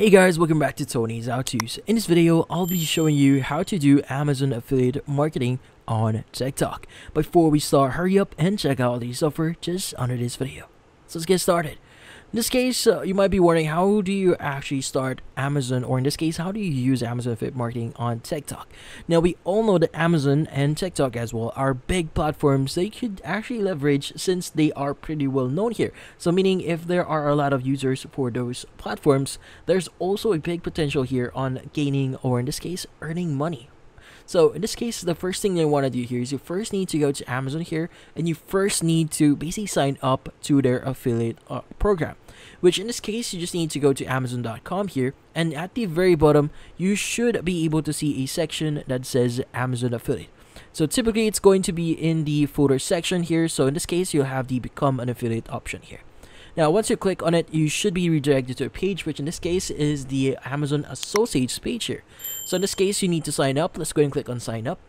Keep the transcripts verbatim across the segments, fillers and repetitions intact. Hey guys, welcome back to Tony's HowTos. In this video, I'll be showing you how to do Amazon Affiliate Marketing on TikTok. Before we start, hurry up and check out the software just under this video. So let's get started. In this case, uh, you might be wondering, how do you actually start Amazon, or in this case, how do you use Amazon Affiliate Marketing on TikTok? Now, we all know that Amazon and TikTok as well are big platforms they could actually leverage since they are pretty well known here. So meaning if there are a lot of users for those platforms, there's also a big potential here on gaining, or in this case, earning money. So in this case, the first thing you want to do here is you first need to go to Amazon here, and you first need to basically sign up to their affiliate uh, program, which in this case, you just need to go to Amazon dot com here. And at the very bottom, you should be able to see a section that says Amazon Affiliate. So typically it's going to be in the footer section here. So in this case, you'll have the become an affiliate option here. Now, once you click on it, you should be redirected to a page, which in this case is the Amazon Associates page here. So in this case, you need to sign up. Let's go and click on sign up.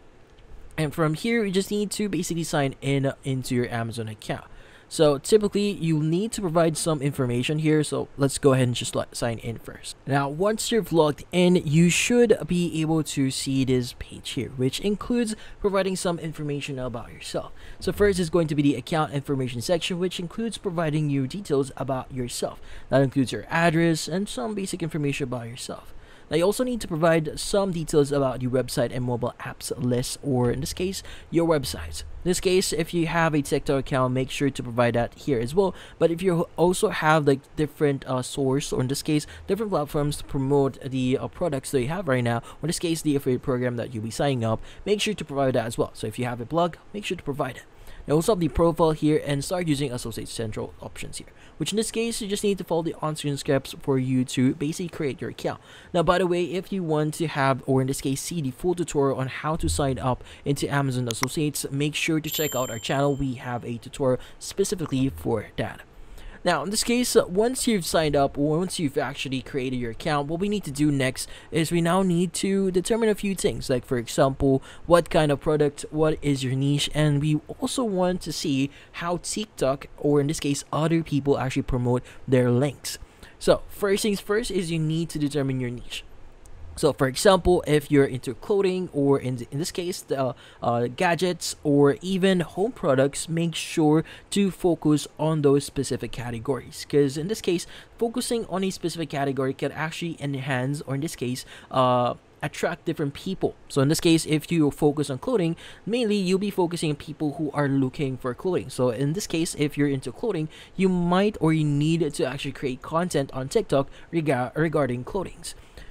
And from here, you just need to basically sign in into your Amazon account. So typically, you need to provide some information here. So let's go ahead and just sign in first. Now, once you've logged in, you should be able to see this page here, which includes providing some information about yourself. So first is going to be the account information section, which includes providing you details about yourself. That includes your address and some basic information about yourself. Now, you also need to provide some details about your website and mobile apps list, or in this case, your websites. In this case, if you have a TikTok account, make sure to provide that here as well. But if you also have like different uh, source, or in this case, different platforms to promote the uh, products that you have right now, or in this case, the affiliate program that you'll be signing up, make sure to provide that as well. So if you have a blog, make sure to provide it. Now, also have the profile here and start using Associate Central options here, which in this case, you just need to follow the on-screen steps for you to basically create your account. Now, by the way, if you want to have, or in this case, see the full tutorial on how to sign up into Amazon Associates, make sure to check out our channel. We have a tutorial specifically for that. Now, in this case, once you've signed up, or once you've actually created your account, what we need to do next is we now need to determine a few things, like for example, what kind of product, what is your niche, and we also want to see how TikTok, or in this case, other people actually promote their links. So first things first is you need to determine your niche. So for example, if you're into clothing, or in, in this case, the, uh, uh, gadgets, or even home products, make sure to focus on those specific categories. Because in this case, focusing on a specific category can actually enhance, or in this case, uh, attract different people. So in this case, if you focus on clothing, mainly you'll be focusing on people who are looking for clothing. So in this case, if you're into clothing, you might, or you need to actually create content on TikTok rega- regarding clothing.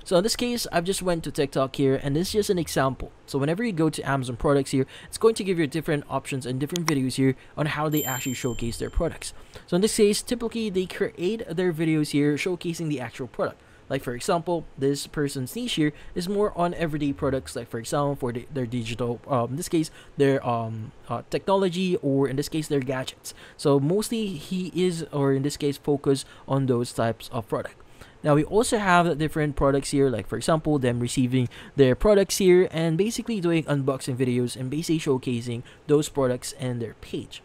So in this case, I've just went to TikTok here, and this is just an example. So whenever you go to Amazon products here, it's going to give you different options and different videos here on how they actually showcase their products. So in this case, typically they create their videos here showcasing the actual product. Like for example, this person's niche here is more on everyday products, like for example, for the, their digital, um, in this case, their um, uh, technology, or in this case, their gadgets. So mostly he is, or in this case, focused on those types of products. Now, we also have different products here, like for example, them receiving their products here and basically doing unboxing videos and basically showcasing those products and their page.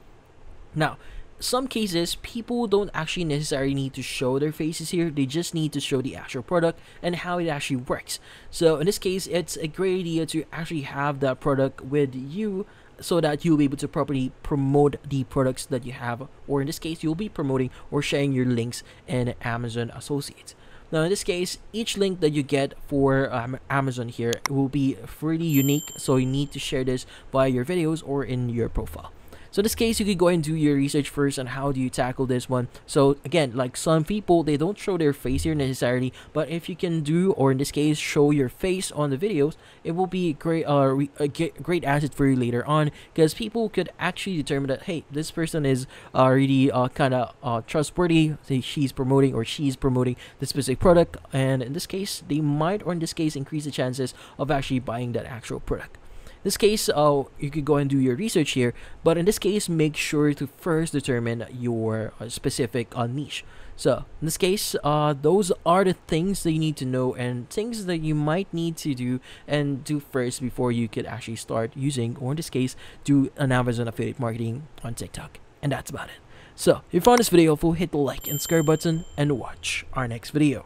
Now, some cases, people don't actually necessarily need to show their faces here. They just need to show the actual product and how it actually works. So in this case, it's a great idea to actually have that product with you, so that you'll be able to properly promote the products that you have, or in this case, you'll be promoting or sharing your links in Amazon Associates. Now, in this case, each link that you get for um, Amazon here will be really unique, so you need to share this by your videos or in your profile. So in this case, you could go and do your research first on how do you tackle this one. So again, like some people, they don't show their face here necessarily, but if you can do, or in this case, show your face on the videos, it will be a great, uh, a great asset for you later on, because people could actually determine that, hey, this person is already uh, kind of uh, trustworthy. She's promoting or she's promoting the specific product, and in this case, they might, or in this case, increase the chances of actually buying that actual product. In this case, uh, you could go and do your research here, but in this case, make sure to first determine your uh, specific uh, niche. So in this case, uh, those are the things that you need to know and things that you might need to do and do first before you could actually start using, or in this case, do an Amazon affiliate marketing on TikTok. And that's about it. So if you found this video helpful, hit the like and subscribe button and watch our next video.